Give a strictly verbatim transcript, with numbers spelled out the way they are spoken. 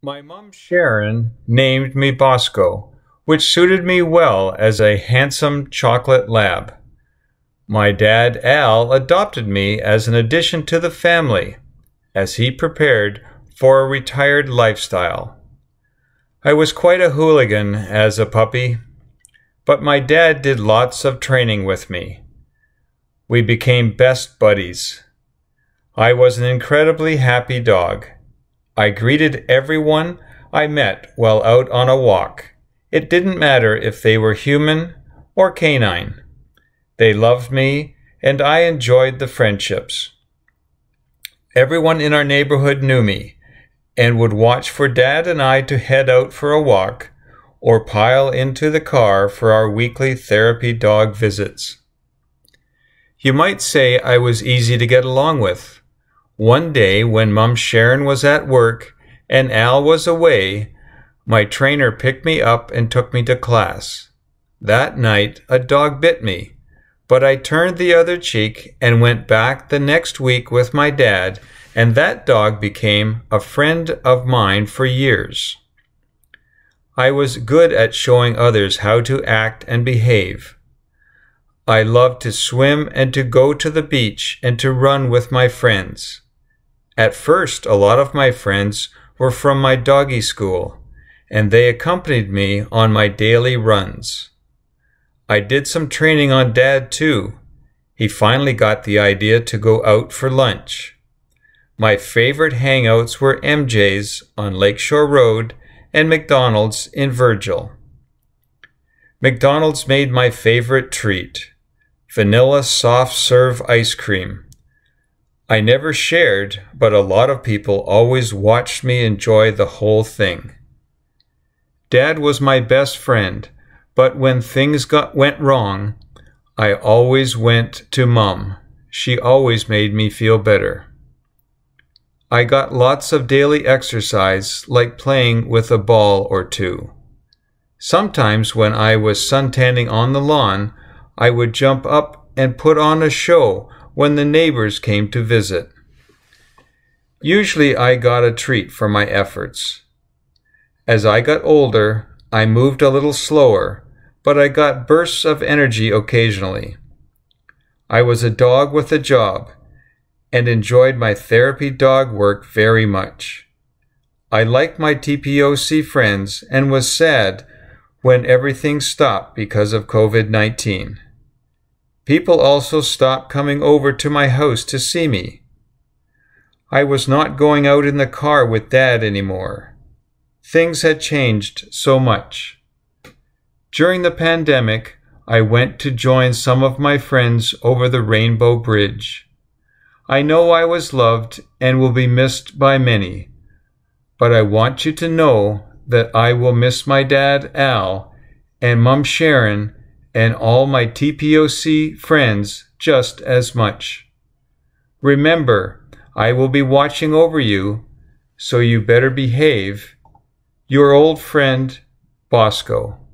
My mom Sharon named me Bosco, which suited me well as a handsome chocolate lab. My dad Al adopted me as an addition to the family as he prepared for a retired lifestyle. I was quite a hooligan as a puppy, but my dad did lots of training with me. We became best buddies. I was an incredibly happy dog. I greeted everyone I met while out on a walk. It didn't matter if they were human or canine. They loved me, and I enjoyed the friendships. Everyone in our neighborhood knew me and would watch for Dad and I to head out for a walk or pile into the car for our weekly therapy dog visits. You might say I was easy to get along with. One day when Mom Sharon was at work and Al was away, my trainer picked me up and took me to class. That night, a dog bit me, but I turned the other cheek and went back the next week with my dad, and that dog became a friend of mine for years. I was good at showing others how to act and behave. I loved to swim and to go to the beach and to run with my friends. At first, a lot of my friends were from my doggy school, and they accompanied me on my daily runs. I did some training on Dad too. He finally got the idea to go out for lunch. My favorite hangouts were M J's on Lakeshore Road and McDonald's in Virgil. McDonald's made my favorite treat, vanilla soft serve ice cream. I never shared, but a lot of people always watched me enjoy the whole thing. Dad was my best friend, but when things got, went wrong, I always went to Mom. She always made me feel better. I got lots of daily exercise, like playing with a ball or two. Sometimes when I was suntanning on the lawn, I would jump up and put on a show when the neighbors came to visit. Usually I got a treat for my efforts. As I got older, I moved a little slower, but I got bursts of energy occasionally. I was a dog with a job and enjoyed my therapy dog work very much. I liked my T P O C friends and was sad when everything stopped because of COVID nineteen. People also stopped coming over to my house to see me. I was not going out in the car with Dad anymore. Things had changed so much. During the pandemic, I went to join some of my friends over the Rainbow Bridge. I know I was loved and will be missed by many, but I want you to know that I will miss my dad, Al, and Mom Sharon, and all my T P O C friends just as much. Remember, I will be watching over you, so you better behave. Your old friend, Bosco.